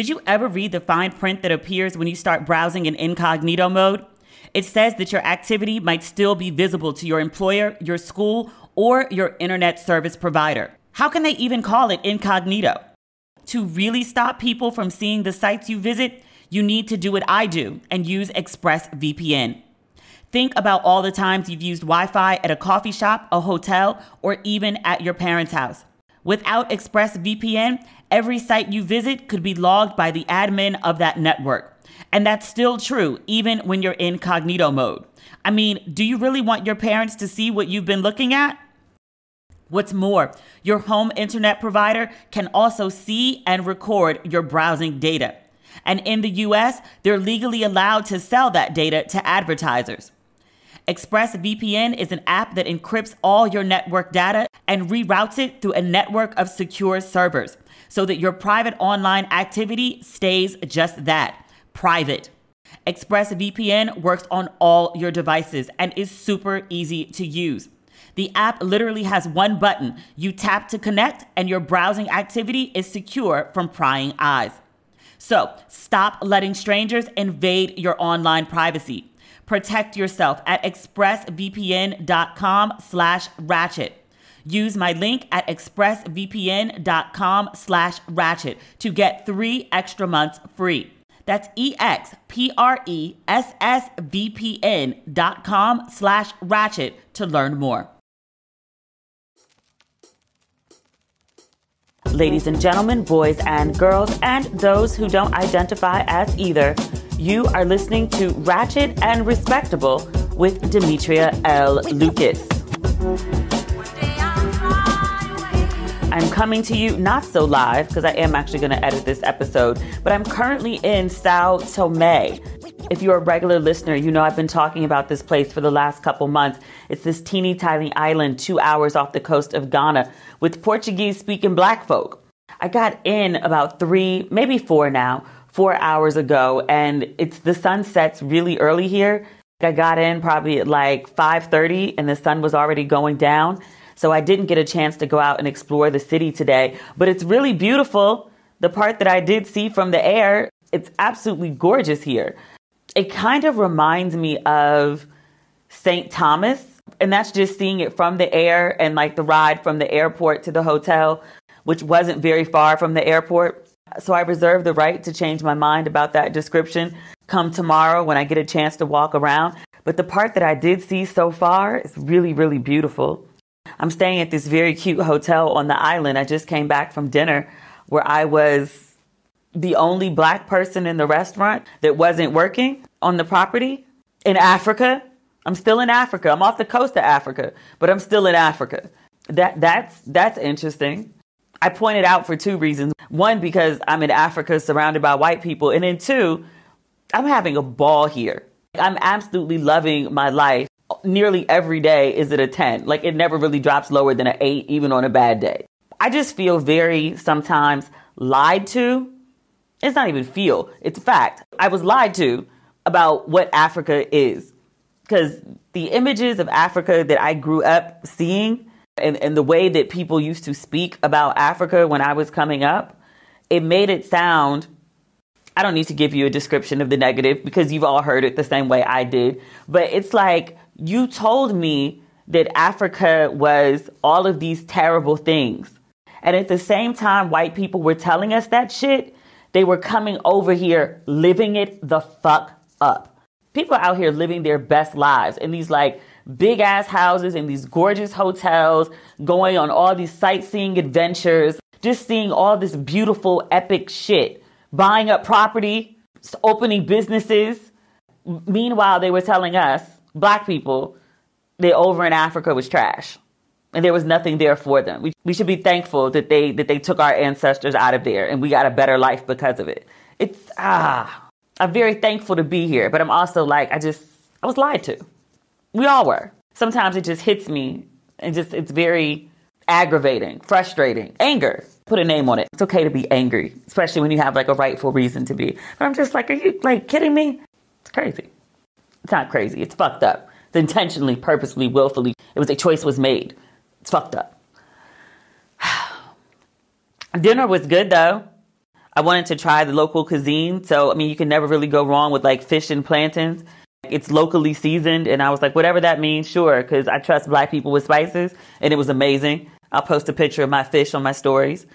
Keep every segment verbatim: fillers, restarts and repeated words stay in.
Did you ever read the fine print that appears when you start browsing in incognito mode? It says that your activity might still be visible to your employer, your school, or your internet service provider. How can they even call it incognito? To really stop people from seeing the sites you visit, you need to do what I do and use ExpressVPN. Think about all the times you've used Wi-Fi at a coffee shop, a hotel, or even at your parents' house. Without ExpressVPN, every site you visit could be logged by the admin of that network. And that's still true, even when you're in incognito mode. I mean, do you really want your parents to see what you've been looking at? What's more, your home internet provider can also see and record your browsing data. And in the U S, they're legally allowed to sell that data to advertisers. ExpressVPN is an app that encrypts all your network data and reroutes it through a network of secure servers so that your private online activity stays just that, private. ExpressVPN works on all your devices and is super easy to use. The app literally has one button. You tap to connect and your browsing activity is secure from prying eyes. So stop letting strangers invade your online privacy. Protect yourself at expressvpn dot com slash ratchet. Use my link at expressvpn dot com slash ratchet to get three extra months free. That's E X P R E S S V P N dot com slash ratchet to learn more. Ladies and gentlemen, boys and girls, and those who don't identify as either, you are listening to Ratchet and Respectable with Demetria L. Lucas. I'm coming to you not so live, because I am actually going to edit this episode, but I'm currently in Sao Tome. If you're a regular listener, you know I've been talking about this place for the last couple months. It's this teeny tiny island two hours off the coast of Ghana with Portuguese-speaking black folk. I got in about three, maybe four now, four hours ago, and it's the sun sets really early here. I got in probably at like five thirty, and the sun was already going down. So I didn't get a chance to go out and explore the city today, but it's really beautiful. The part that I did see from the air, it's absolutely gorgeous here. It kind of reminds me of Saint Thomas, and that's just seeing it from the air and like the ride from the airport to the hotel, which wasn't very far from the airport. So I reserve the right to change my mind about that description come tomorrow when I get a chance to walk around. But the part that I did see so far is really, really beautiful. I'm staying at this very cute hotel on the island. I just came back from dinner where I was the only black person in the restaurant that wasn't working on the property in Africa. I'm still in Africa. I'm off the coast of Africa, but I'm still in Africa. That that's that's interesting. I pointed out for two reasons. One, because I'm in Africa surrounded by white people. And then two, I'm having a ball here. I'm absolutely loving my life. Nearly every day is at a ten. Like it never really drops lower than an eight, even on a bad day. I just feel very sometimes lied to. It's not even feel, it's a fact. I was lied to about what Africa is, because the images of Africa that I grew up seeing and, and the way that people used to speak about Africa when I was coming up, it made it sound, I don't need to give you a description of the negative because you've all heard it the same way I did, but it's like, you told me that Africa was all of these terrible things. And at the same time, white people were telling us that shit, they were coming over here, living it the fuck up. People out here living their best lives in these like big ass houses and these gorgeous hotels, going on all these sightseeing adventures, just seeing all this beautiful, epic shit, buying up property, opening businesses. Meanwhile, they were telling us, Black people, they over in Africa was trash and there was nothing there for them. We, we should be thankful that they that they took our ancestors out of there and we got a better life because of it. It's ah, I'm very thankful to be here, but I'm also like, I just, I was lied to. We all were. Sometimes it just hits me and just, it's very aggravating, frustrating, anger. Put a name on it. It's okay to be angry, especially when you have like a rightful reason to be. But I'm just like, are you like kidding me? It's crazy. It's not crazy. It's fucked up. It's intentionally, purposely, willfully. It was a choice was made. It's fucked up. Dinner was good, though. I wanted to try the local cuisine. So, I mean, you can never really go wrong with like fish and plantains. It's locally seasoned. And I was like, whatever that means, sure. Because I trust Black people with spices. And it was amazing. I'll post a picture of my fish on my stories.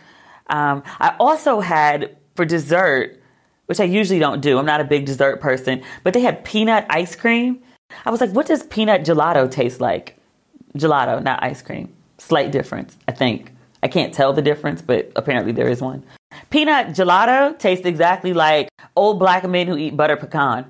Um, I also had for dessert, which I usually don't do. I'm not a big dessert person. But they had peanut ice cream. I was like, what does peanut gelato taste like? Gelato, not ice cream. Slight difference, I think. I can't tell the difference, but apparently there is one. Peanut gelato tastes exactly like old Black men who eat butter pecan.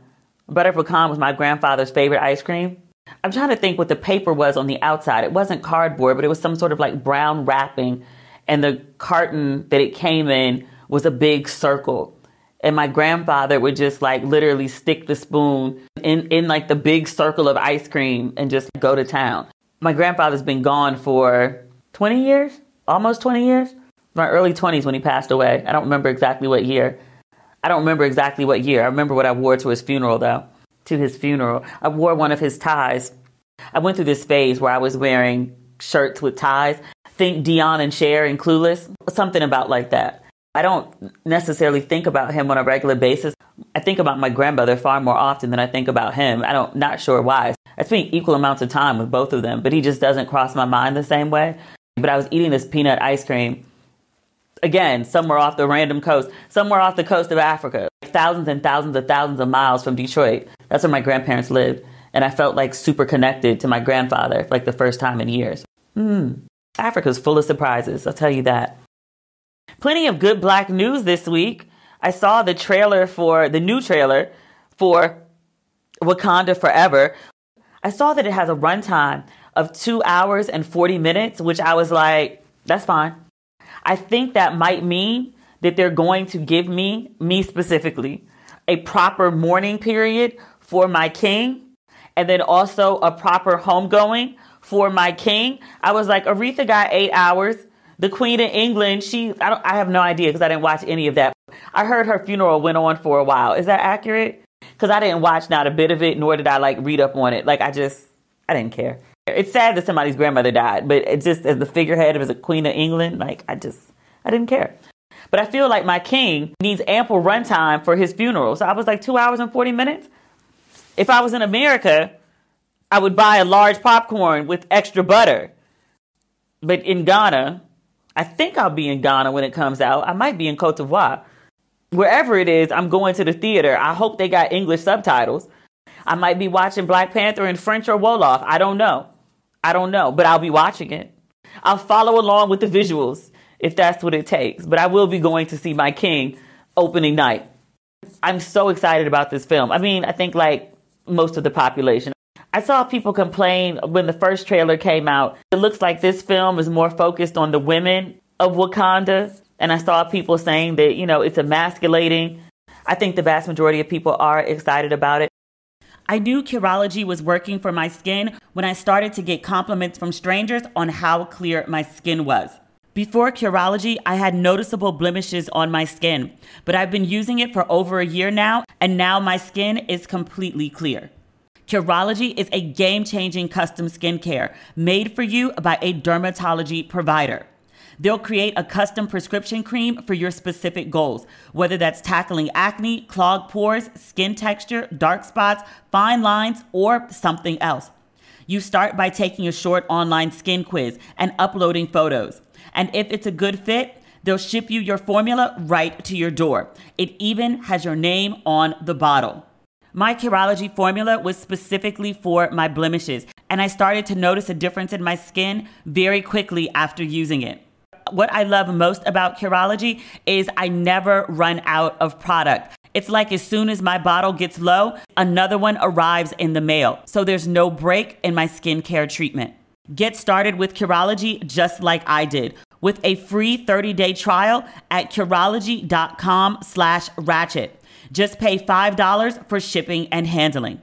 Butter pecan was my grandfather's favorite ice cream. I'm trying to think what the paper was on the outside. It wasn't cardboard, but it was some sort of like brown wrapping. And the carton that it came in was a big circle. And my grandfather would just like literally stick the spoon in, in like the big circle of ice cream and just go to town. My grandfather's been gone for twenty years, almost twenty years. My early twenties when he passed away. I don't remember exactly what year. I don't remember exactly what year. I remember what I wore to his funeral, though. To his funeral. I wore one of his ties. I went through this phase where I was wearing shirts with ties. Think Dion and Cher and Clueless. Something about like that. I don't necessarily think about him on a regular basis. I think about my grandmother far more often than I think about him. I don't, not sure why. I spent equal amounts of time with both of them, but he just doesn't cross my mind the same way. But I was eating this peanut ice cream. Again, somewhere off the random coast, somewhere off the coast of Africa, thousands and thousands and thousands of miles from Detroit. That's where my grandparents lived. And I felt like super connected to my grandfather, like the first time in years. Mm. Africa's full of surprises, I'll tell you that. Plenty of good Black news this week. I saw the trailer for, the new trailer for Wakanda Forever. I saw that it has a runtime of two hours and forty minutes, which I was like, that's fine. I think that might mean that they're going to give me, me specifically, a proper mourning period for my king, and then also a proper homegoing for my king. I was like, Aretha got eight hours. The Queen of England, she, I, don't, I have no idea because I didn't watch any of that. I heard her funeral went on for a while. Is that accurate? Because I didn't watch not a bit of it, nor did I like read up on it. Like I just, I didn't care. It's sad that somebody's grandmother died, but it just as the figurehead of the Queen of England, like I just, I didn't care. But I feel like my king needs ample runtime for his funeral. So I was like two hours and forty minutes. If I was in America, I would buy a large popcorn with extra butter. But in Ghana, I think I'll be in Ghana when it comes out. I might be in Cote d'Ivoire. Wherever it is, I'm going to the theater. I hope they got English subtitles. I might be watching Black Panther in French or Wolof. I don't know. I don't know, but I'll be watching it. I'll follow along with the visuals if that's what it takes. But I will be going to see my king opening night. I'm so excited about this film. I mean, I think like most of the population. I saw people complain when the first trailer came out. It looks like this film is more focused on the women of Wakanda. And I saw people saying that, you know, it's emasculating. I think the vast majority of people are excited about it. I knew Curology was working for my skin when I started to get compliments from strangers on how clear my skin was. Before Curology, I had noticeable blemishes on my skin, but I've been using it for over a year now, and now my skin is completely clear. Curology is a game-changing custom skincare made for you by a dermatology provider. They'll create a custom prescription cream for your specific goals, whether that's tackling acne, clogged pores, skin texture, dark spots, fine lines, or something else. You start by taking a short online skin quiz and uploading photos. And if it's a good fit, they'll ship you your formula right to your door. It even has your name on the bottle. My Curology formula was specifically for my blemishes, and I started to notice a difference in my skin very quickly after using it. What I love most about Curology is I never run out of product. It's like as soon as my bottle gets low, another one arrives in the mail. So there's no break in my skincare treatment. Get started with Curology just like I did with a free thirty day trial at curology dot com slash ratchet. Just pay five dollars for shipping and handling.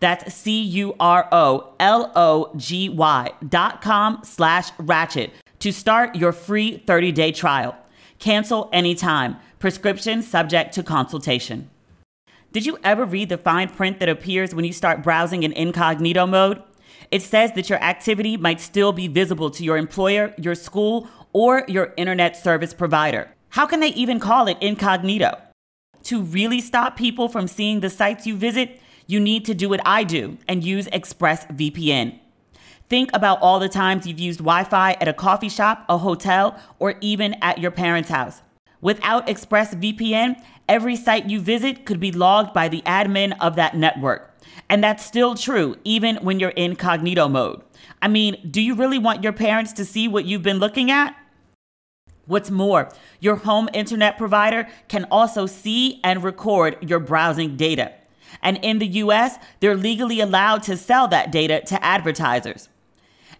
That's C U R O L O G Y dot com slash ratchet. To start your free thirty day trial. Cancel anytime. Prescription subject to consultation. Did you ever read the fine print that appears when you start browsing in incognito mode? It says that your activity might still be visible to your employer, your school, or your internet service provider. How can they even call it incognito? To really stop people from seeing the sites you visit, you need to do what I do and use ExpressVPN. Think about all the times you've used Wi-Fi at a coffee shop, a hotel, or even at your parents' house. Without ExpressVPN, every site you visit could be logged by the admin of that network. And that's still true, even when you're in incognito mode. I mean, do you really want your parents to see what you've been looking at? What's more, your home internet provider can also see and record your browsing data. And in the U S, they're legally allowed to sell that data to advertisers.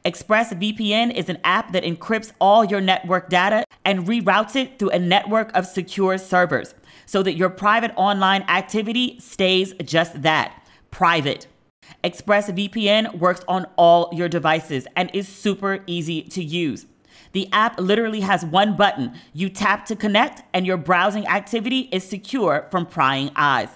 ExpressVPN is an app that encrypts all your network data and reroutes it through a network of secure servers so that your private online activity stays just that, private. ExpressVPN works on all your devices and is super easy to use. The app literally has one button. You tap to connect and your browsing activity is secure from prying eyes.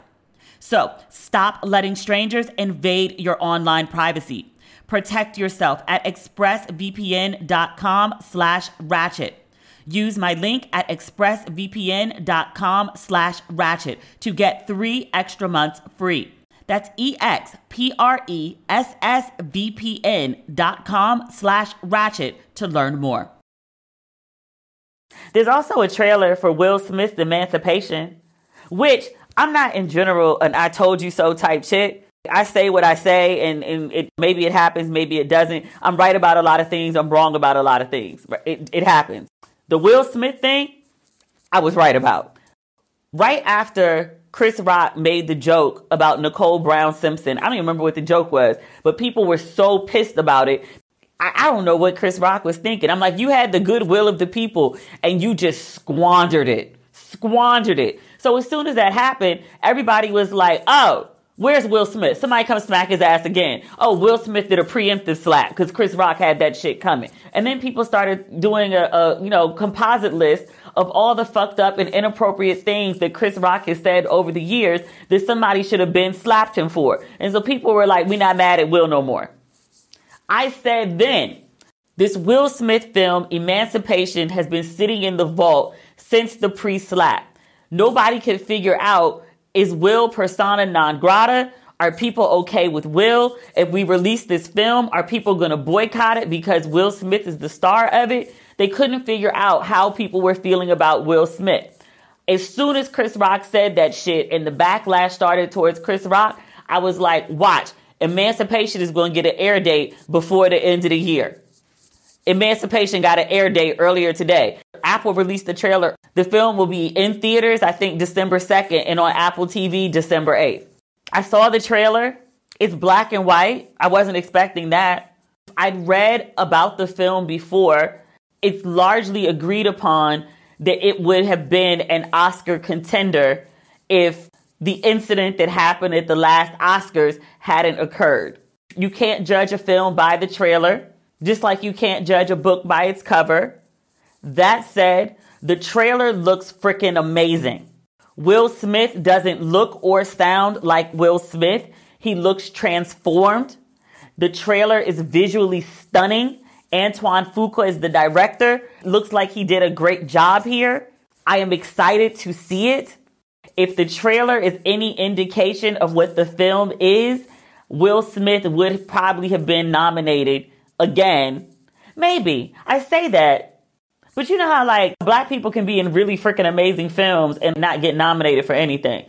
So stop letting strangers invade your online privacy. Protect yourself at expressvpn dot com slash ratchet. Use my link at expressvpn dot com slash ratchet to get three extra months free. That's E X P R E S S V P N dot com slash ratchet to learn more. There's also a trailer for Will Smith's Emancipation, which I'm not in general an I told you so type chick. I say what I say and, and it, maybe it happens, maybe it doesn't. I'm right about a lot of things. I'm wrong about a lot of things. It, it happens. The Will Smith thing, I was right about. Right after Chris Rock made the joke about Nicole Brown Simpson. I don't even remember what the joke was, but people were so pissed about it. I, I don't know what Chris Rock was thinking. I'm like, you had the goodwill of the people and you just squandered it, squandered it. So as soon as that happened, everybody was like, oh, where's Will Smith? Somebody come smack his ass again. Oh, Will Smith did a preemptive slap because Chris Rock had that shit coming. And then people started doing a, a, you know, composite list of all the fucked up and inappropriate things that Chris Rock has said over the years that somebody should have been slapped him for. And so people were like, we're not mad at Will no more. I said then, this Will Smith film, Emancipation, has been sitting in the vault since the pre-slap. Nobody could figure out, is Will persona non grata? Are people okay with Will? If we release this film, are people going to boycott it because Will Smith is the star of it? They couldn't figure out how people were feeling about Will Smith. As soon as Chris Rock said that shit and the backlash started towards Chris Rock, I was like, watch, Emancipation is going to get an air date before the end of the year. Emancipation got an air date earlier today. Apple released the trailer. The film will be in theaters, I think, December second, and on Apple T V, December eighth. I saw the trailer. It's black and white. I wasn't expecting that. I'd read about the film before. It's largely agreed upon that it would have been an Oscar contender if the incident that happened at the last Oscars hadn't occurred. You can't judge a film by the trailer, just like you can't judge a book by its cover. That said, the trailer looks freaking amazing. Will Smith doesn't look or sound like Will Smith. He looks transformed. The trailer is visually stunning. Antoine Fuqua is the director. Looks like he did a great job here. I am excited to see it. If the trailer is any indication of what the film is, Will Smith would probably have been nominated again. Maybe. I say that. But you know how, like, black people can be in really freaking amazing films and not get nominated for anything.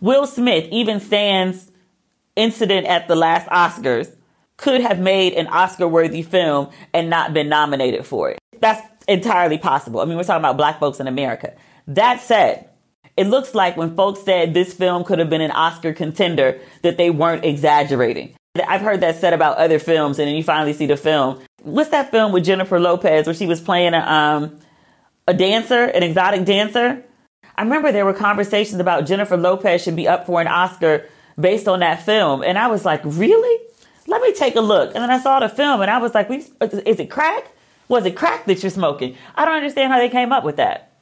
Will Smith, even sans incident at the last Oscars, could have made an Oscar-worthy film and not been nominated for it. That's entirely possible. I mean, we're talking about black folks in America. That said, it looks like when folks said this film could have been an Oscar contender, that they weren't exaggerating. I've heard that said about other films, and then you finally see the film. What's that film with Jennifer Lopez where she was playing a, um, a dancer, an exotic dancer? I remember there were conversations about Jennifer Lopez should be up for an Oscar based on that film. And I was like, really? Let me take a look. And then I saw the film and I was like, is it crack? Was it crack that you're smoking? I don't understand how they came up with that.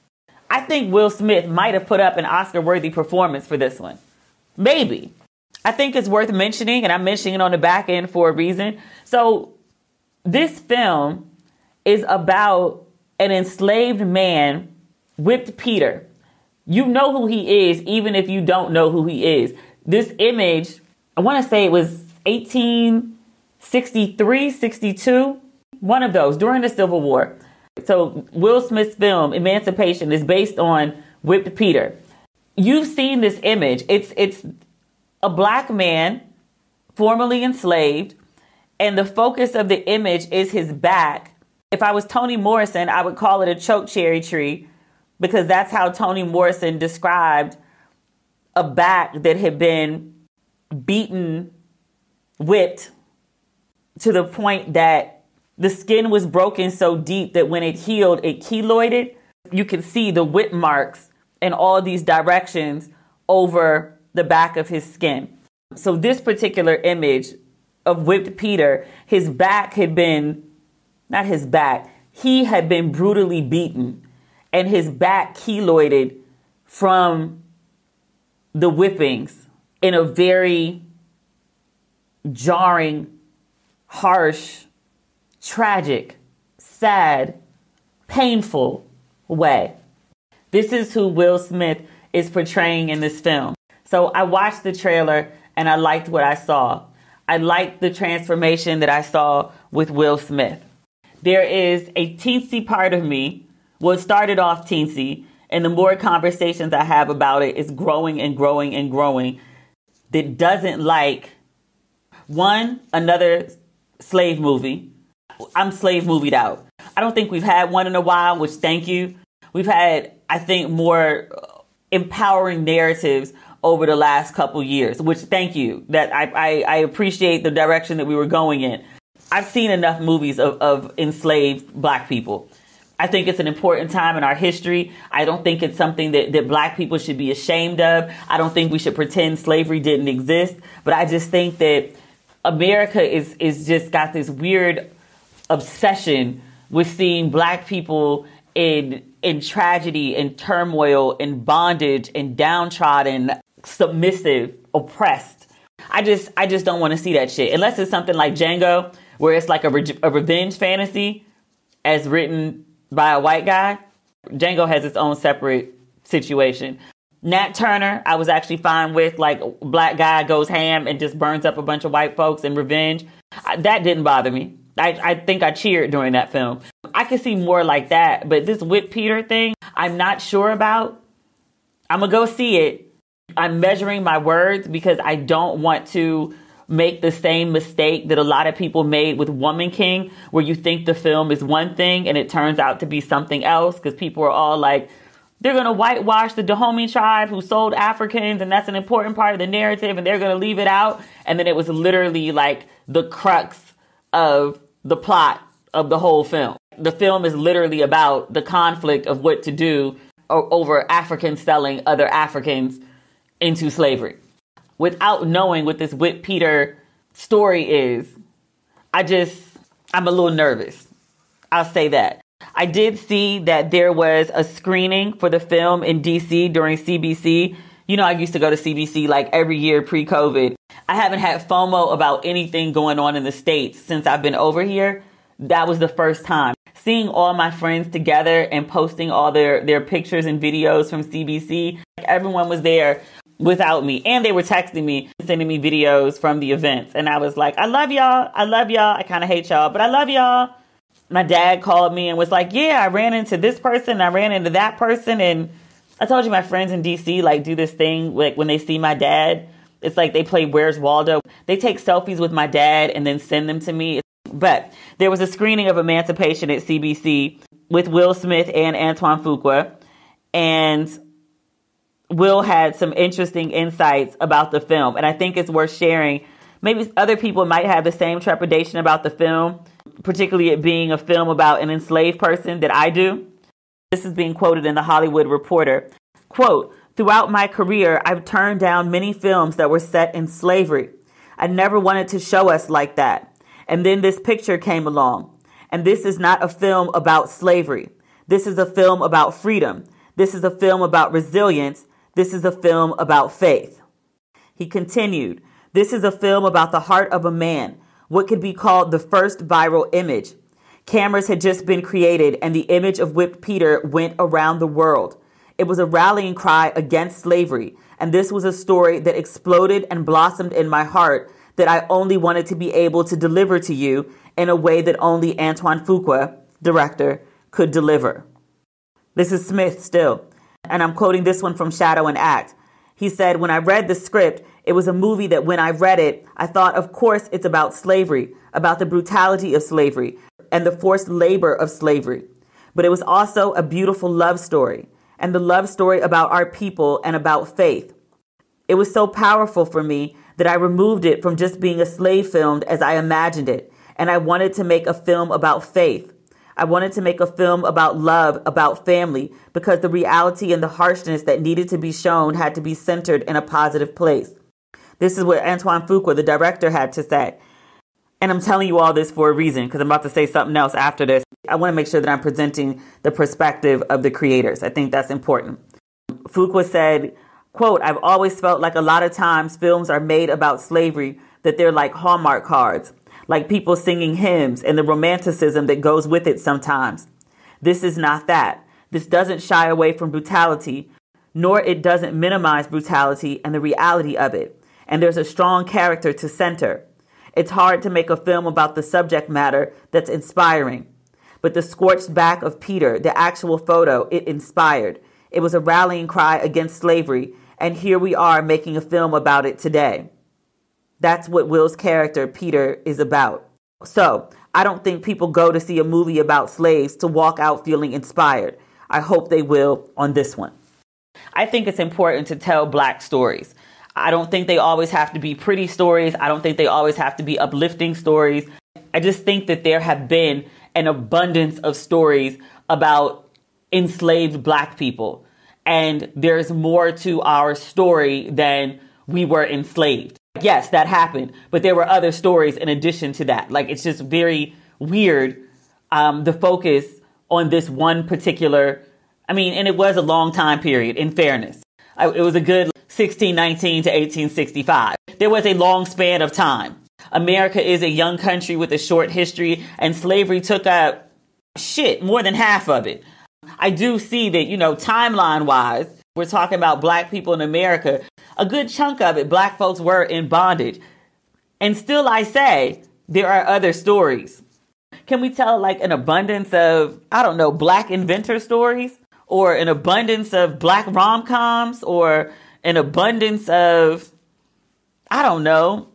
I think Will Smith might have put up an Oscar-worthy performance for this one. Maybe. I think it's worth mentioning, and I'm mentioning it on the back end for a reason. So this film is about an enslaved man Whipped Peter. You know who he is, even if you don't know who he is. This image, I want to say it was eighteen sixty-three, sixty-two, one of those, during the Civil War. So Will Smith's film, Emancipation, is based on Whipped Peter. You've seen this image. It's, it's a black man, formerly enslaved, and the focus of the image is his back. If I was Toni Morrison, I would call it a choke cherry tree, because that's how Toni Morrison described a back that had been beaten, whipped, to the point that the skin was broken so deep that when it healed, it keloided. You can see the whip marks in all these directions over the back of his skin. So this particular image of Whipped Peter, his back had been, not his back, he had been brutally beaten, and his back keloided from the whippings in a very jarring, harsh, tragic, sad, painful way. This is who Will Smith is portraying in this film. So I watched the trailer and I liked what I saw. I liked the transformation that I saw with Will Smith. There is a teensy part of me, well, it started off teensy, and the more conversations I have about it, it's growing and growing and growing, that doesn't like, one, another slave movie. I'm slave movied out. I don't think we've had one in a while, which thank you. We've had, I think, more empowering narratives over the last couple years, which thank you. That I, I, I appreciate the direction that we were going in. I've seen enough movies of, of enslaved black people. I think it's an important time in our history. I don't think it's something that, that black people should be ashamed of. I don't think we should pretend slavery didn't exist. But I just think that America is, is just got this weird obsession with seeing black people in in tragedy and turmoil and bondage and downtrodden, submissive, oppressed. I just I just don't want to see that shit. Unless it's something like Django, where it's like a, re- a revenge fantasy as written by a white guy. Django has its own separate situation. Nat Turner, I was actually fine with, like, black guy goes ham and just burns up a bunch of white folks in revenge. I, that didn't bother me. I, I think I cheered during that film. I could see more like that, but this Whipped Peter thing, I'm not sure about. I'm gonna go see it. I'm measuring my words because I don't want to make the same mistake that a lot of people made with Woman King, where you think the film is one thing and it turns out to be something else, because people are all like, they're going to whitewash the Dahomey tribe who sold Africans, and that's an important part of the narrative, and they're going to leave it out. And then it was literally like the crux of the plot of the whole film. The film is literally about the conflict of what to do over Africans selling other Africans into slavery. Without knowing what this Whipped Peter story is, I just, I'm a little nervous. I'll say that. I did see that there was a screening for the film in D C during C B C. You know, I used to go to C B C like every year pre-COVID. I haven't had FOMO about anything going on in the States since I've been over here. That was the first time. Seeing all my friends together and posting all their, their pictures and videos from C B C, like, everyone was there without me. And they were texting me, sending me videos from the events. And I was like, I love y'all. I love y'all. I kind of hate y'all, but I love y'all. My dad called me and was like, yeah, I ran into this person. I ran into that person. And I told you my friends in D C, like, do this thing. Like, when they see my dad, it's like they play Where's Waldo. They take selfies with my dad and then send them to me. But there was a screening of Emancipation at C B C with Will Smith and Antoine Fuqua. And Will had some interesting insights about the film. And I think it's worth sharing. Maybe other people might have the same trepidation about the film, particularly it being a film about an enslaved person, that I do. This is being quoted in The Hollywood Reporter. Quote, throughout my career, I've turned down many films that were set in slavery. I never wanted to show us like that. And then this picture came along. And this is not a film about slavery. This is a film about freedom. This is a film about resilience. This is a film about faith. He continued, this is a film about the heart of a man. What could be called the first viral image. Cameras had just been created, and the image of Whipped Peter went around the world. It was a rallying cry against slavery, and this was a story that exploded and blossomed in my heart that I only wanted to be able to deliver to you in a way that only Antoine Fuqua, director, could deliver. This is Smith still, and I'm quoting this one from Shadow and Act. He said, when I read the script, it was a movie that when I read it, I thought, of course, it's about slavery, about the brutality of slavery and the forced labor of slavery. But it was also a beautiful love story, and the love story about our people and about faith. It was so powerful for me that I removed it from just being a slave film as I imagined it, and I wanted to make a film about faith. I wanted to make a film about love, about family, because the reality and the harshness that needed to be shown had to be centered in a positive place. This is what Antoine Fuqua, the director, had to say. And I'm telling you all this for a reason, because I'm about to say something else after this. I want to make sure that I'm presenting the perspective of the creators. I think that's important. Fuqua said, quote, I've always felt like a lot of times films are made about slavery, that they're like Hallmark cards, like people singing hymns and the romanticism that goes with it sometimes. This is not that. This doesn't shy away from brutality, nor it doesn't minimize brutality and the reality of it. And there's a strong character to center. It's hard to make a film about the subject matter that's inspiring. But the scorched back of Peter, the actual photo, it inspired. It was a rallying cry against slavery, and here we are making a film about it today. That's what Will's character, Peter, is about. So I don't think people go to see a movie about slaves to walk out feeling inspired. I hope they will on this one. I think it's important to tell Black stories. I don't think they always have to be pretty stories. I don't think they always have to be uplifting stories. I just think that there have been an abundance of stories about enslaved Black people. And there's more to our story than we were enslaved. Yes, that happened, but there were other stories in addition to that. Like, it's just very weird, um, the focus on this one particular, I mean, and it was a long time period, in fairness. I, it was a good sixteen nineteen to eighteen sixty-five. There was a long span of time. America is a young country with a short history, and slavery took up shit, more than half of it. I do see that, you know, timeline-wise, we're talking about Black people in America. A good chunk of it, Black folks were in bondage. And still I say, there are other stories. Can we tell like an abundance of, I don't know, Black inventor stories? Or an abundance of Black rom-coms? Or an abundance of, I don't know,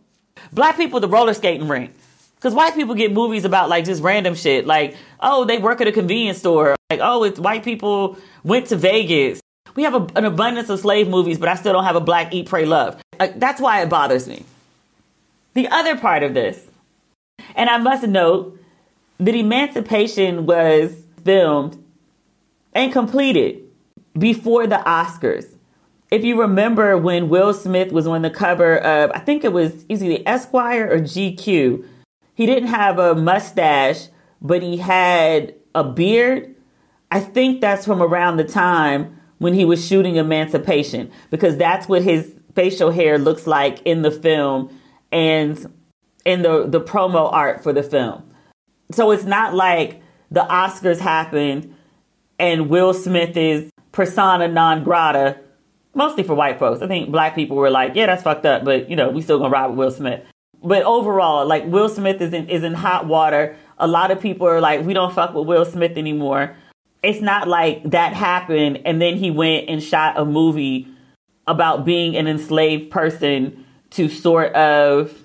Black people at the roller skating rink. Because white people get movies about like just random shit. Like, oh, they work at a convenience store. Like, oh, it's white people went to Vegas. We have a, an abundance of slave movies, but I still don't have a Black Eat, Pray, Love. Like, that's why it bothers me. The other part of this, and I must note that Emancipation was filmed and completed before the Oscars. If you remember when Will Smith was on the cover of, I think it was either Esquire or G Q, he didn't have a mustache, but he had a beard. I think that's from around the time when he was shooting Emancipation, because that's what his facial hair looks like in the film and in the, the promo art for the film. So it's not like the Oscars happened and Will Smith is persona non grata. Mostly for white folks. I think Black people were like, yeah, that's fucked up, but, you know, we still gonna ride with Will Smith. But overall, like, Will Smith is in, is in hot water. A lot of people are like, we don't fuck with Will Smith anymore. It's not like that happened and then he went and shot a movie about being an enslaved person to sort of,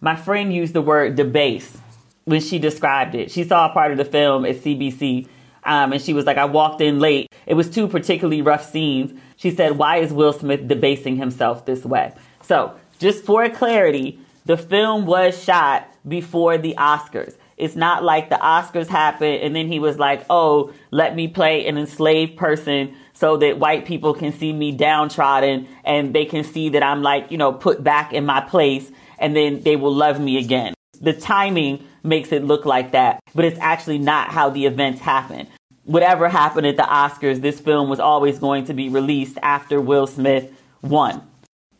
my friend used the word debase when she described it. She saw a part of the film at C B C. Um, and she was like, I walked in late. It was two particularly rough scenes. She said, why is Will Smith debasing himself this way? So just for clarity, the film was shot before the Oscars. It's not like the Oscars happened and then he was like, oh, let me play an enslaved person so that white people can see me downtrodden and they can see that I'm like, you know, put back in my place and then they will love me again. The timing makes it look like that, but it's actually not how the events happen. Whatever happened at the Oscars, this film was always going to be released after Will Smith won.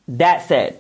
That said,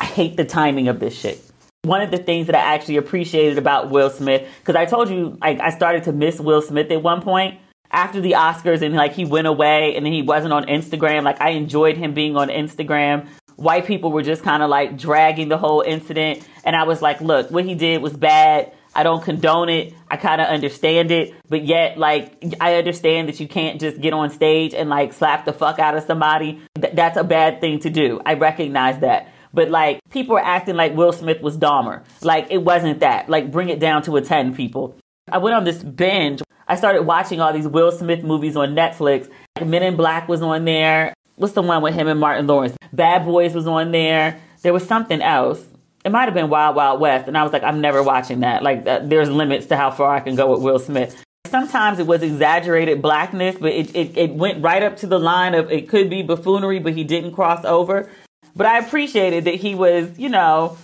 I hate the timing of this shit. One of the things that I actually appreciated about Will Smith, because I told you, like, I started to miss Will Smith at one point after the Oscars, and like he went away and then he wasn't on Instagram. Like, I enjoyed him being on Instagram. White people were just kind of like dragging the whole incident. And I was like, look, what he did was bad. I don't condone it. I kind of understand it. But yet, like, I understand that you can't just get on stage and like slap the fuck out of somebody. Th- that's a bad thing to do. I recognize that. But, like, people are acting like Will Smith was Dahmer. Like, it wasn't that. Like, bring it down to a ten, people. I went on this binge. I started watching all these Will Smith movies on Netflix. Like, Men in Black was on there. What's the one with him and Martin Lawrence? Bad Boys was on there. There was something else. It might have been Wild Wild West. And I was like, I'm never watching that. Like, uh, there's limits to how far I can go with Will Smith. Sometimes it was exaggerated blackness, but it, it, it went right up to the line of it could be buffoonery, but he didn't cross over. But I appreciated that he was, you know,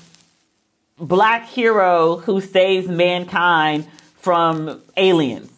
black hero who saves mankind from aliens.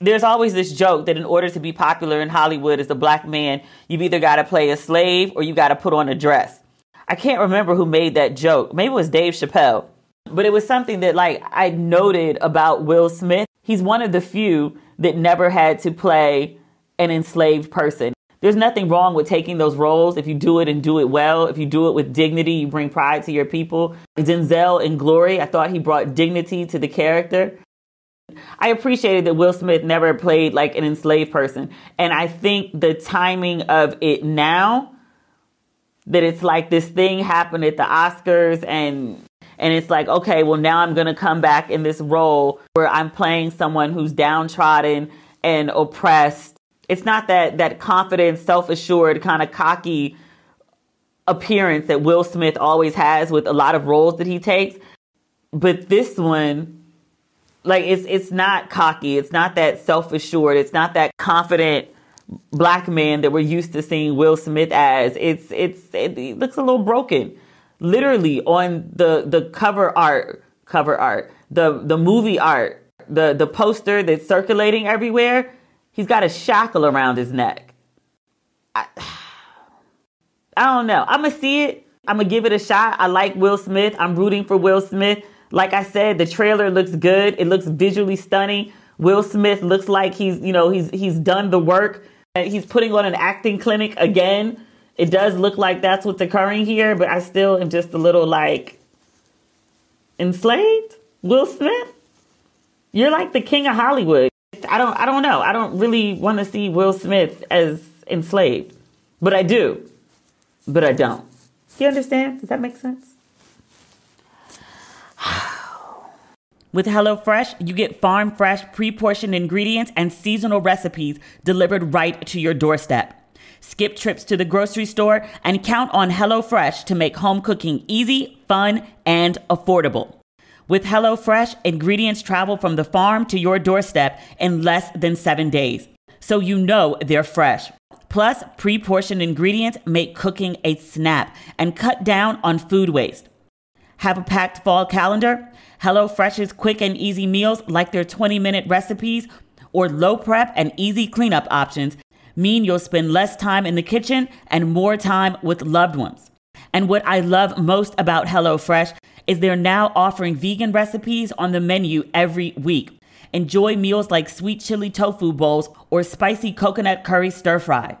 There's always this joke that in order to be popular in Hollywood as a black man, you've either got to play a slave or you got to put on a dress. I can't remember who made that joke. Maybe it was Dave Chappelle. But it was something that, like, I noted about Will Smith. He's one of the few that never had to play an enslaved person. There's nothing wrong with taking those roles if you do it and do it well. If you do it with dignity, you bring pride to your people. Denzel in Glory, I thought he brought dignity to the character. I appreciated that Will Smith never played like an enslaved person. And I think the timing of it now, that it's like this thing happened at the Oscars and and it's like, okay, well, now I'm going to come back in this role where I'm playing someone who's downtrodden and oppressed. It's not that that confident, self-assured, kind of cocky appearance that Will Smith always has with a lot of roles that he takes. But this one, like, it's it's not cocky. It's not that self-assured. It's not that confident black man that we're used to seeing Will Smith as. It's it's it, it looks a little broken. Literally on the the cover art, cover art, the the movie art, the the poster that's circulating everywhere. He's got a shackle around his neck. I, I don't know. I'm going to see it. I'm going to give it a shot. I like Will Smith. I'm rooting for Will Smith. Like I said, the trailer looks good. It looks visually stunning. Will Smith looks like he's, you know, he's he's done the work. He's putting on an acting clinic again. It does look like that's what's occurring here, but I still am just a little like enslaved. Will Smith, you're like the king of Hollywood. I don't I don't know. I don't really want to see Will Smith as enslaved. But I do. But I don't. Do you understand? Does that make sense? With HelloFresh, you get farm fresh, pre-portioned ingredients and seasonal recipes delivered right to your doorstep. Skip trips to the grocery store and count on HelloFresh to make home cooking easy, fun, and affordable. With HelloFresh, ingredients travel from the farm to your doorstep in less than seven days, so you know they're fresh. Plus, pre-portioned ingredients make cooking a snap and cut down on food waste. Have a packed fall calendar? HelloFresh's quick and easy meals, like their twenty-minute recipes or low prep and easy cleanup options, mean you'll spend less time in the kitchen and more time with loved ones. And what I love most about HelloFresh is they're now offering vegan recipes on the menu every week. Enjoy meals like sweet chili tofu bowls or spicy coconut curry stir fry.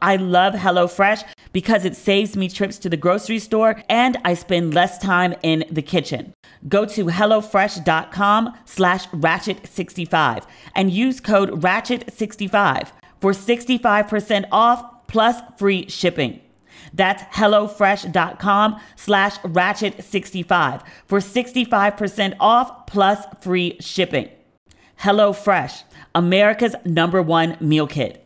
I love HelloFresh because it saves me trips to the grocery store and I spend less time in the kitchen. Go to HelloFresh dot com slash Ratchet sixty-five and use code Ratchet sixty-five for sixty-five percent off plus free shipping. That's HelloFresh dot com slash Ratchet sixty-five for sixty-five percent off plus free shipping. HelloFresh, America's number one meal kit.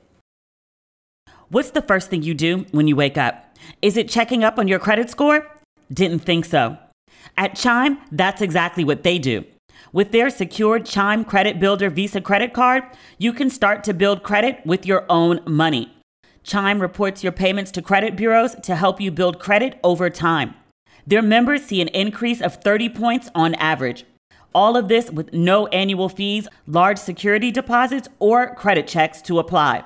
What's the first thing you do when you wake up? Is it checking up on your credit score? Didn't think so. At Chime, that's exactly what they do. With their secured Chime Credit Builder Visa credit card, you can start to build credit with your own money. Chime reports your payments to credit bureaus to help you build credit over time. Their members see an increase of thirty points on average. All of this with no annual fees, large security deposits, or credit checks to apply.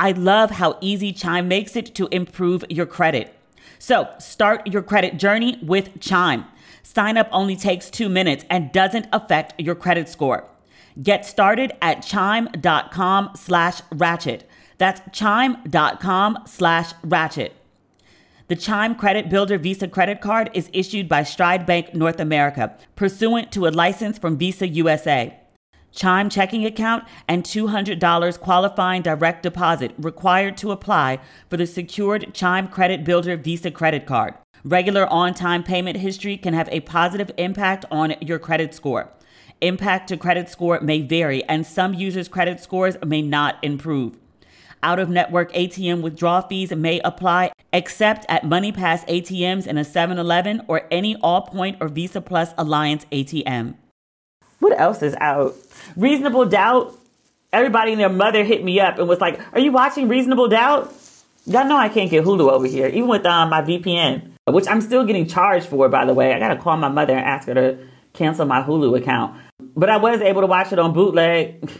I love how easy Chime makes it to improve your credit. So start your credit journey with Chime. Sign up only takes two minutes and doesn't affect your credit score. Get started at chime.com slash ratchet. That's chime.com slash ratchet. The Chime Credit Builder Visa credit card is issued by Stride Bank North America, pursuant to a license from Visa U S A. Chime checking account and two hundred dollars qualifying direct deposit required to apply for the secured Chime Credit Builder Visa credit card. Regular on-time payment history can have a positive impact on your credit score. Impact to credit score may vary, and some users' credit scores may not improve. Out-of-network A T M withdrawal fees may apply except at MoneyPass A T Ms in a seven eleven or any Allpoint or Visa Plus Alliance A T M. What else is out? Reasonable Doubt. Everybody and their mother hit me up and was like, are you watching Reasonable Doubt? Y'all know I can't get Hulu over here, even with um, my V P N, which I'm still getting charged for, by the way. I got to call my mother and ask her to cancel my Hulu account. But I was able to watch it on bootleg.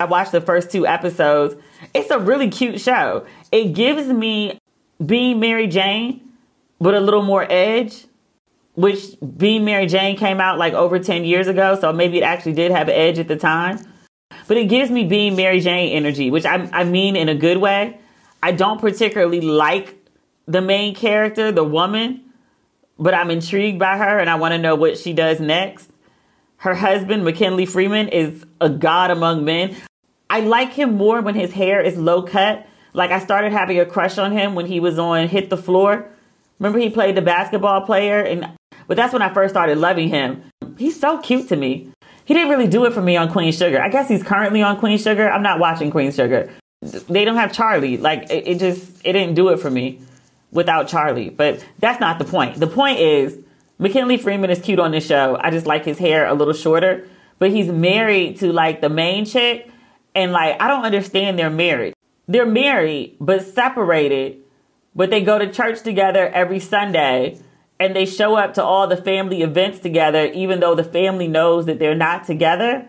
I watched the first two episodes. It's a really cute show. It gives me Being Mary Jane, but a little more edge, which Being Mary Jane came out like over ten years ago. So maybe it actually did have an edge at the time. But it gives me Being Mary Jane energy, which I, I mean in a good way. I don't particularly like the main character, the woman, but I'm intrigued by her and I want to know what she does next. Her husband, McKinley Freeman, is a god among men. I like him more when his hair is low cut. Like, I started having a crush on him when he was on Hit the Floor. Remember, he played the basketball player, and but that's when I first started loving him. He's so cute to me. He didn't really do it for me on Queen Sugar. I guess he's currently on Queen Sugar. I'm not watching Queen Sugar. They don't have Charlie. Like, it, it just, it didn't do it for me without Charlie. But that's not the point. The point is, McKinley Freeman is cute on this show. I just like his hair a little shorter. But he's married to, like, the main chick. And, like, I don't understand their marriage. They're married, but separated. But they go to church together every Sunday. And they show up to all the family events together, even though the family knows that they're not together.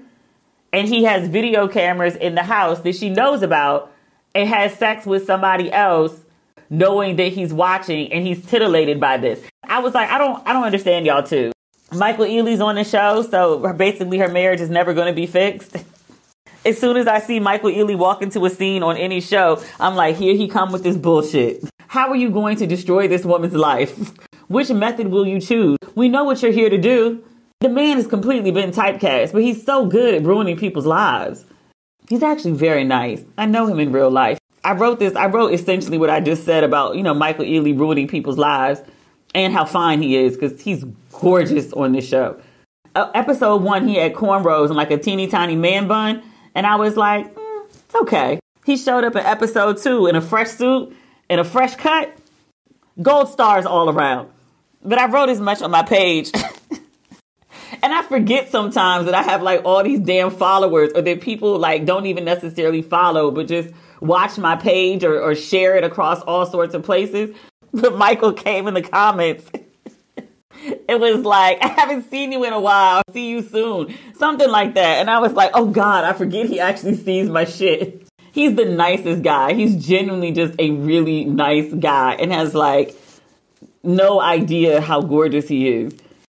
And he has video cameras in the house that she knows about and has sex with somebody else, knowing that he's watching and he's titillated by this. I was like, I don't, I don't understand y'all too. Michael Ealy's on the show, so basically her marriage is never going to be fixed. As soon as I see Michael Ealy walk into a scene on any show, I'm like, here he come with this bullshit. How are you going to destroy this woman's life? Which method will you choose? We know what you're here to do. The man has completely been typecast, but he's so good at ruining people's lives. He's actually very nice. I know him in real life. I wrote this, I wrote essentially what I just said about, you know, Michael Ealy ruining people's lives. And how fine he is, because he's gorgeous on this show. Uh, episode one, he had cornrows and like a teeny tiny man bun. And I was like, mm, it's okay. He showed up in episode two in a fresh suit and a fresh cut. Gold stars all around. But I wrote as much on my page. And I forget sometimes that I have like all these damn followers, or that people like don't even necessarily follow, but just watch my page or, or share it across all sorts of places. But Michael came in the comments. It was like, I haven't seen you in a while. See you soon. Something like that. And I was like, oh God, I forget he actually sees my shit. He's the nicest guy. He's genuinely just a really nice guy and has like no idea how gorgeous he is.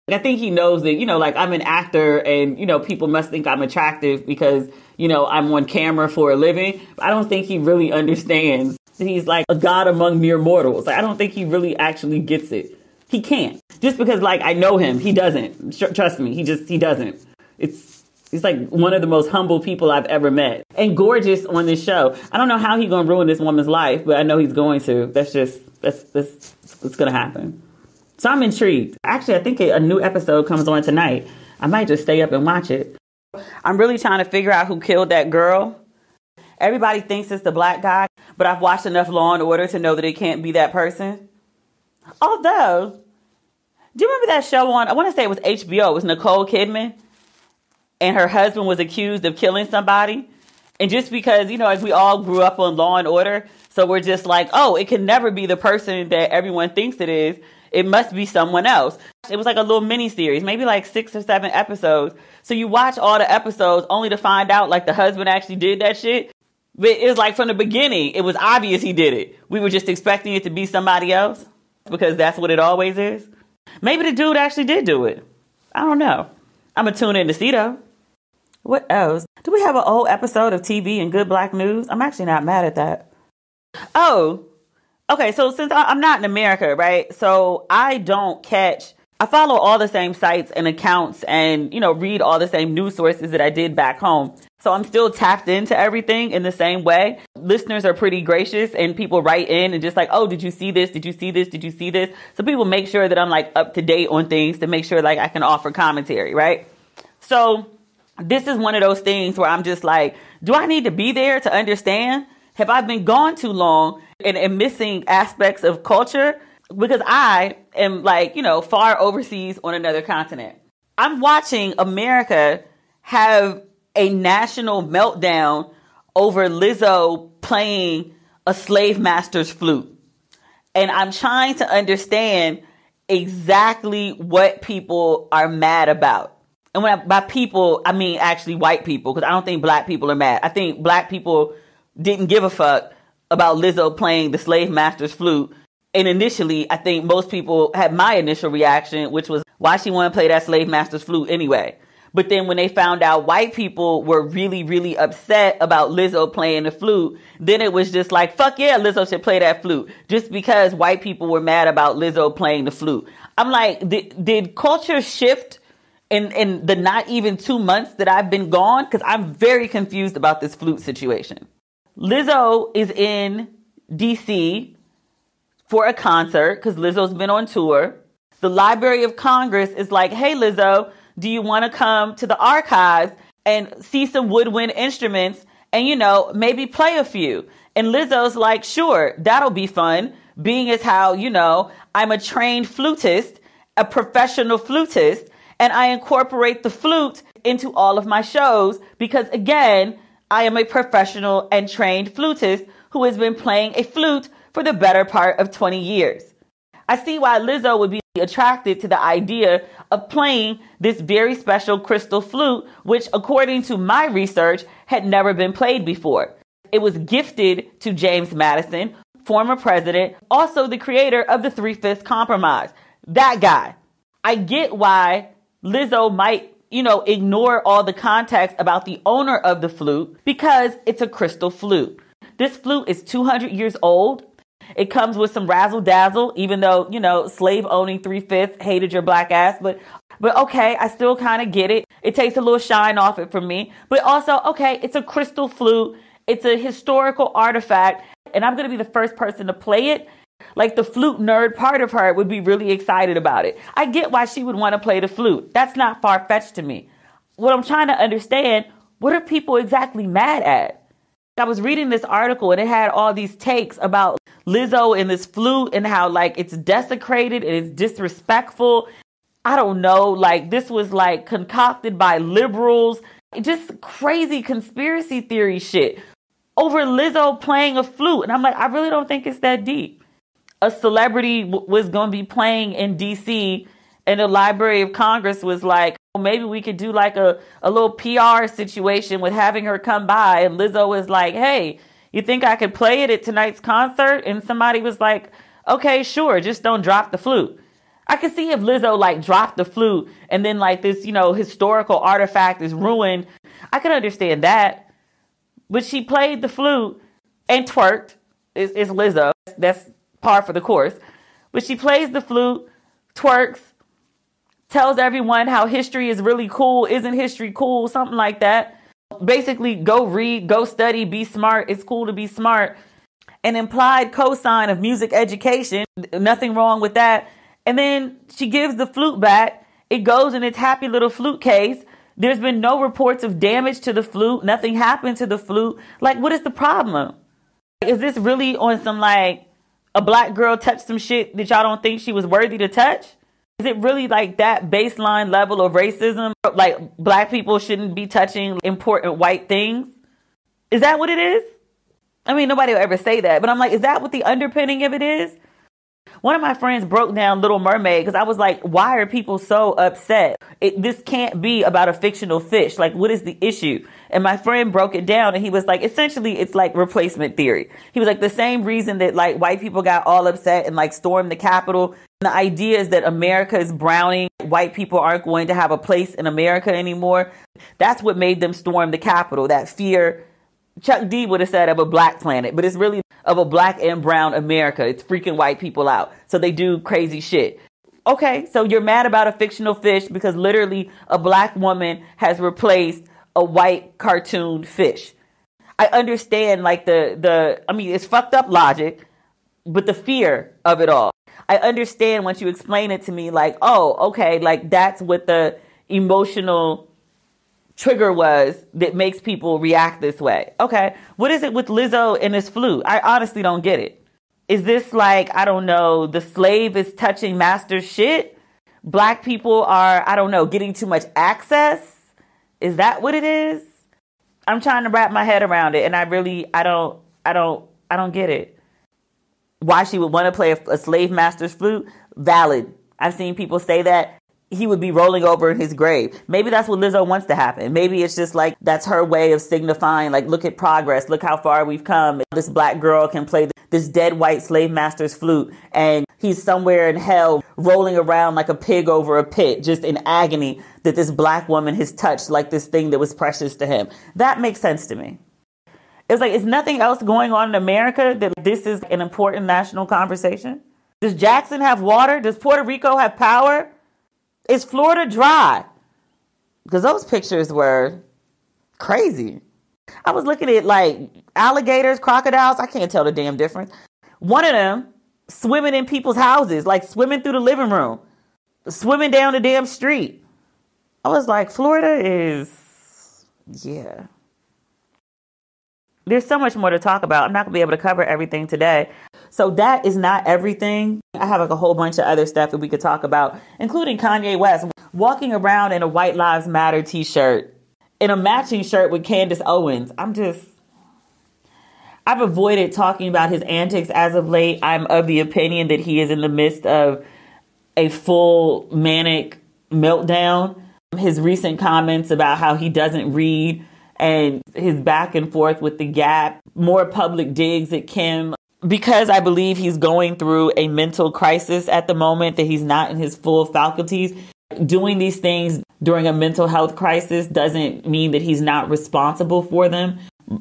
And I think he knows that, you know, like I'm an actor and, you know, people must think I'm attractive because, you know, I'm on camera for a living. But I don't think he really understands. He's like a god among mere mortals. Like, I don't think he really actually gets it. He can't. Just because, like, I know him, he doesn't. Tr- trust me, he just, he doesn't. It's, it's like one of the most humble people I've ever met. And gorgeous on this show. I don't know how he's going to ruin this woman's life, but I know he's going to. That's just, that's, that's, that's going to happen. So I'm intrigued. Actually, I think a new episode comes on tonight. I might just stay up and watch it. I'm really trying to figure out who killed that girl. Everybody thinks it's the black guy, but I've watched enough Law and Order to know that it can't be that person. Although, do you remember that show on, I want to say it was H B O, it was Nicole Kidman, and her husband was accused of killing somebody? And just because, you know, as we all grew up on Law and Order, so we're just like, oh, it can never be the person that everyone thinks it is. It must be someone else. It was like a little mini series, maybe like six or seven episodes. So you watch all the episodes only to find out like the husband actually did that shit. But it was like from the beginning, it was obvious he did it. We were just expecting it to be somebody else because that's what it always is. Maybe the dude actually did do it. I don't know. I'm going to tune in to see, though. What else? Do we have an old episode of T V and Good Black News? I'm actually not mad at that. Oh, okay. So since I'm not in America, right? So I don't catch, I follow all the same sites and accounts and, you know, read all the same news sources that I did back home. So I'm still tapped into everything in the same way. Listeners are pretty gracious and people write in and just like, oh, did you see this? Did you see this? Did you see this? So people make sure that I'm like up to date on things to make sure like I can offer commentary, right? So this is one of those things where I'm just like, do I need to be there to understand? Have I been gone too long and, and missing aspects of culture? Because I am like, you know, far overseas on another continent. I'm watching America have a national meltdown over Lizzo playing a slave master's flute. And I'm trying to understand exactly what people are mad about. And when I, by people, I mean actually white people, because I don't think black people are mad. I think black people didn't give a fuck about Lizzo playing the slave master's flute. And initially, I think most people had my initial reaction, which was why she wanted to play that slave master's flute anyway. But then when they found out white people were really, really upset about Lizzo playing the flute, then it was just like, fuck yeah, Lizzo should play that flute. Just because white people were mad about Lizzo playing the flute. I'm like, did, did culture shift in, in the not even two months that I've been gone? Because I'm very confused about this flute situation. Lizzo is in D C for a concert because Lizzo's been on tour. The Library of Congress is like, hey, Lizzo, do you want to come to the archives and see some woodwind instruments and, you know, maybe play a few? And Lizzo's like, sure, that'll be fun. Being as how, you know, I'm a trained flutist, a professional flutist, and I incorporate the flute into all of my shows because, again, I am a professional and trained flutist who has been playing a flute for the better part of twenty years. I see why Lizzo would be attracted to the idea of playing this very special crystal flute, which according to my research had never been played before. It was gifted to James Madison, former president, also the creator of the Three-Fifths Compromise. That guy. I get why Lizzo might, you know, ignore all the context about the owner of the flute because it's a crystal flute. This flute is two hundred years old. It comes with some razzle dazzle, even though, you know, slave owning Three-Fifths hated your black ass. But, but okay, I still kind of get it. It takes a little shine off it for me. But also, okay, it's a crystal flute. It's a historical artifact. And I'm going to be the first person to play it. Like the flute nerd part of her would be really excited about it. I get why she would want to play the flute. That's not far-fetched to me. What I'm trying to understand, what are people exactly mad at? I was reading this article and it had all these takes about Lizzo and this flute and how like it's desecrated and it's disrespectful. I don't know, like this was like concocted by liberals. Just crazy conspiracy theory shit over Lizzo playing a flute. And I'm like, I really don't think it's that deep. A celebrity w- was going to be playing in D C and the Library of Congress was like, maybe we could do like a, a little P R situation with having her come by. And Lizzo was like, hey, you think I could play it at tonight's concert? And somebody was like, okay, sure. Just don't drop the flute. I could see if Lizzo like dropped the flute and then like this, you know, historical artifact is ruined. I could understand that. But she played the flute and twerked. It's, it's Lizzo. That's par for the course. But she plays the flute, twerks, tells everyone how history is really cool. Isn't history cool? Something like that. Basically, go read, go study, be smart. It's cool to be smart. An implied cosign of music education. Nothing wrong with that. And then she gives the flute back. It goes in its happy little flute case. There's been no reports of damage to the flute. Nothing happened to the flute. Like, what is the problem? Like, is this really on some, like, a black girl touched some shit that y'all don't think she was worthy to touch? Is it really like that baseline level of racism? Like black people shouldn't be touching important white things? Is that what it is? I mean, nobody will ever say that, but I'm like, is that what the underpinning of it is? One of my friends broke down Little Mermaid because I was like, why are people so upset? It, this can't be about a fictional fish. Like, what is the issue? And my friend broke it down and he was like, essentially, it's like replacement theory. He was like, the same reason that like white people got all upset and like stormed the Capitol. The idea is that America is browning. White people aren't going to have a place in America anymore. That's what made them storm the Capitol, that fear. Chuck D would have said of a black planet, but it's really of a black and brown America. It's freaking white people out. So they do crazy shit. Okay, so you're mad about a fictional fish because literally a black woman has replaced a white cartoon fish. I understand like the, the I mean, it's fucked up logic, but the fear of it all. I understand once you explain it to me, like, oh, okay, like that's what the emotional trigger was that makes people react this way. Okay, what is it with Lizzo and this flute? I honestly don't get it. Is this like, I don't know, the slave is touching master shit? Black people are, I don't know, getting too much access? Is that what it is? I'm trying to wrap my head around it, and I really, I don't, I don't, I don't get it. Why she would want to play a slave master's flute? Valid. I've seen people say that he would be rolling over in his grave. Maybe that's what Lizzo wants to happen. Maybe it's just like that's her way of signifying like, look at progress. Look how far we've come. This black girl can play this dead white slave master's flute. And he's somewhere in hell rolling around like a pig over a pit, just in agony that this black woman has touched like this thing that was precious to him. That makes sense to me. It's like, is nothing else going on in America that this is an important national conversation? Does Jackson have water? Does Puerto Rico have power? Is Florida dry? Because those pictures were crazy. I was looking at like alligators, crocodiles. I can't tell the damn difference. One of them swimming in people's houses, like swimming through the living room, swimming down the damn street. I was like, Florida is, yeah. There's so much more to talk about. I'm not going to be able to cover everything today. So that is not everything. I have like a whole bunch of other stuff that we could talk about, including Kanye West walking around in a White Lives Matter t-shirt, in a matching shirt with Candace Owens. I'm just, I've avoided talking about his antics as of late. I'm of the opinion that he is in the midst of a full manic meltdown. His recent comments about how he doesn't read and his back and forth with The Gap, more public digs at Kim, because I believe he's going through a mental crisis at the moment, that he's not in his full faculties. Doing these things during a mental health crisis doesn't mean that he's not responsible for them.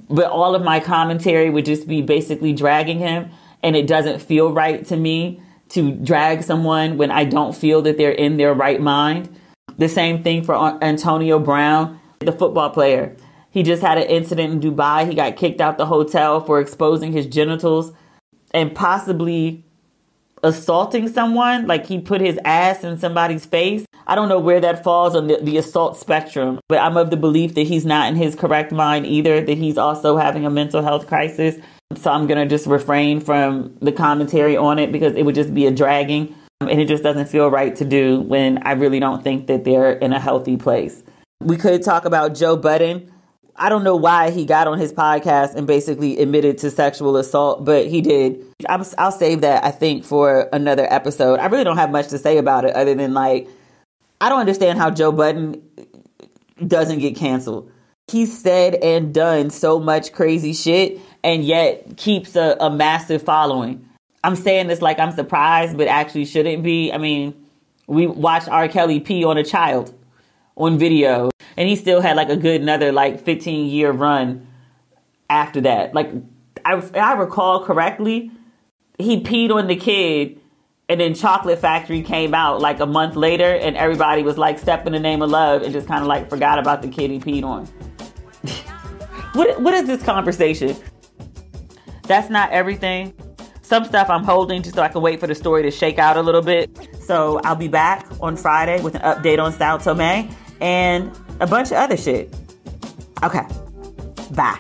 But all of my commentary would just be basically dragging him. And it doesn't feel right to me to drag someone when I don't feel that they're in their right mind. The same thing for Antonio Brown, the football player. He just had an incident in Dubai. He got kicked out the hotel for exposing his genitals and possibly assaulting someone. Like he put his ass in somebody's face. I don't know where that falls on the, the assault spectrum, but I'm of the belief that he's not in his correct mind either, that he's also having a mental health crisis. So I'm going to just refrain from the commentary on it because it would just be a dragging. And it just doesn't feel right to do when I really don't think that they're in a healthy place. We could talk about Joe Budden. I don't know why he got on his podcast and basically admitted to sexual assault, but he did. I'm, I'll save that, I think, for another episode. I really don't have much to say about it other than, like, I don't understand how Joe Budden doesn't get canceled. He said and done so much crazy shit and yet keeps a, a massive following. I'm saying this like I'm surprised, but actually shouldn't be. I mean, we watched R. Kelly pee on a child on video. And he still had like a good another like fifteen year run after that. Like I, I recall correctly, he peed on the kid and then Chocolate Factory came out like a month later and everybody was like Step in the Name of Love and just kind of like forgot about the kid he peed on. what What is this conversation? That's not everything. Some stuff I'm holding just so I can wait for the story to shake out a little bit. So I'll be back on Friday with an update on Sao Tome and a bunch of other shit. Okay, bye.